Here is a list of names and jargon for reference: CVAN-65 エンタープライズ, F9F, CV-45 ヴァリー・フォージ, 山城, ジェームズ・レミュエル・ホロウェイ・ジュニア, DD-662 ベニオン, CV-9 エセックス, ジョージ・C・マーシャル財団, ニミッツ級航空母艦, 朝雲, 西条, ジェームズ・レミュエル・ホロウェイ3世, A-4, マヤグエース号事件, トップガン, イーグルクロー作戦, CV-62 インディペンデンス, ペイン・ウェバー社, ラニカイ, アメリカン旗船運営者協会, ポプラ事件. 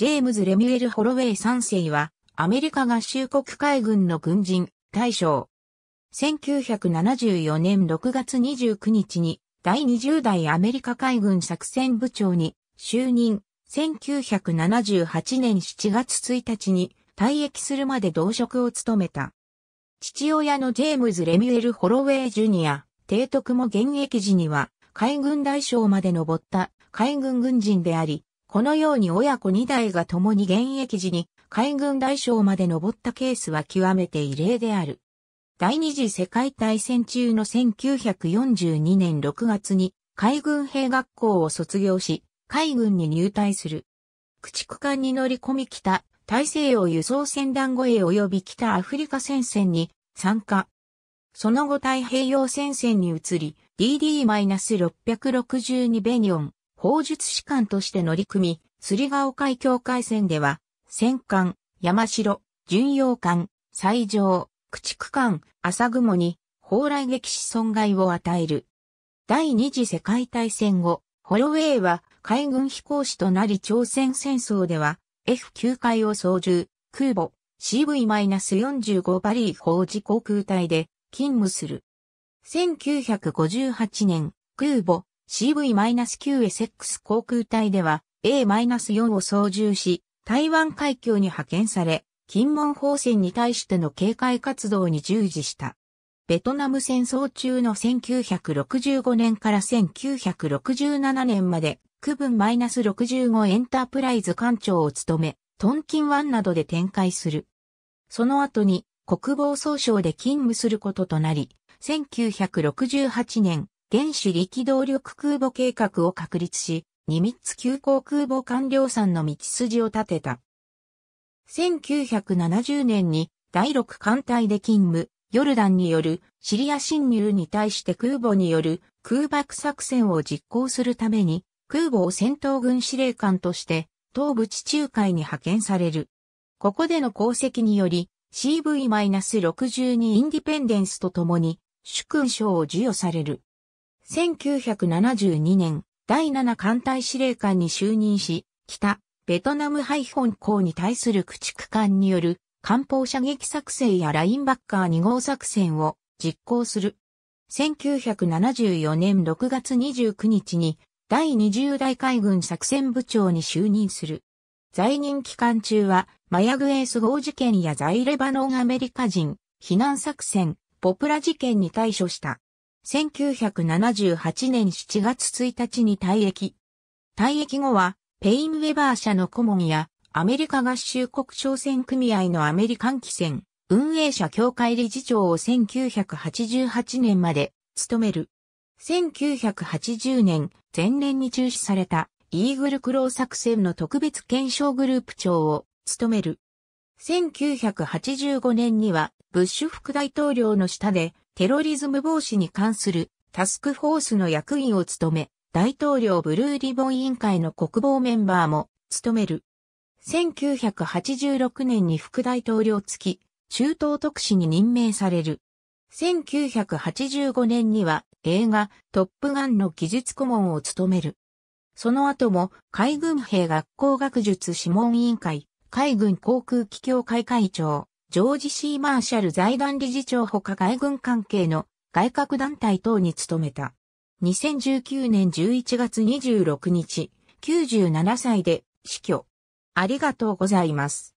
ジェームズ・レミュエル・ホロウェイ3世は、アメリカ合衆国海軍の軍人、大将。1974年6月29日に、第20代アメリカ海軍作戦部長に就任。1978年7月1日に退役するまで同職を務めた。父親のジェームズ・レミュエル・ホロウェイ・ジュニア、提督も現役時には海軍大将まで上った海軍軍人であり、このように親子2代が共に現役時に海軍大将まで上ったケースは極めて異例である。第二次世界大戦中の1942年6月に海軍兵学校を卒業し、海軍に入隊する。駆逐艦に乗り込み北大西洋輸送船団護衛及び北アフリカ戦線に参加。その後太平洋戦線に移り、DD-662 ベニオン、砲術士官として乗り組み、釣ヶ丘海峡海戦では、戦艦、山城、巡洋艦、西条、駆逐艦、朝雲に、砲雷撃死損害を与える。第二次世界大戦後、ホロウェイは海軍飛行士となり朝鮮戦争では、F9 回を操縦、空母、CV-45 バリー砲自航空隊で勤務する。1958年、空母、CV-9 エセックス航空隊では、A-4 を操縦し、台湾海峡に派遣され、金門砲戦に対しての警戒活動に従事した。ベトナム戦争中の1965年から1967年まで区分 -65 エンタープライズ艦長を務め、トンキン湾などで展開する。その後に国防総省で勤務することとなり、1968年、原子力動力空母計画を確立し、ニミッツ級航空母艦量産の道筋を立てた。1970年に第6艦隊で勤務、ヨルダンによるシリア侵入に対して空母による空爆作戦を実行するために空母を戦闘軍司令官として東部地中海に派遣される。ここでの功績により CV-62 インディペンデンスとともに殊勲章を授与される。1972年第7艦隊司令官に就任し、北ベトナムハイホン港に対する駆逐艦による艦砲射撃作戦やラインバッカー2号作戦を実行する。1974年6月29日に第20代海軍作戦部長に就任する。在任期間中はマヤグエース号事件や在レバノンアメリカ人避難作戦、ポプラ事件に対処した。1978年7月1日に退役。退役後はペインウェバー社の顧問や、アメリカ合衆国商船組合のアメリカン機船、運営者協会理事長を1988年まで務める。1980年、前年に中止されたイーグルクロー作戦の特別検証グループ長を務める。1985年には、ブッシュ副大統領の下で、テロリズム防止に関するタスクフォースの役員を務め、大統領ブルーリボン委員会の国防メンバーも務める。1986年に副大統領付き中東特使に任命される。1985年には映画トップガンの技術顧問を務める。その後も海軍兵学校学術諮問委員会、海軍航空機協会会長、ジョージ・ C ・マーシャル財団理事長ほか海軍関係の外郭団体等に務めた。2019年11月26日、97歳で死去。ありがとうございます。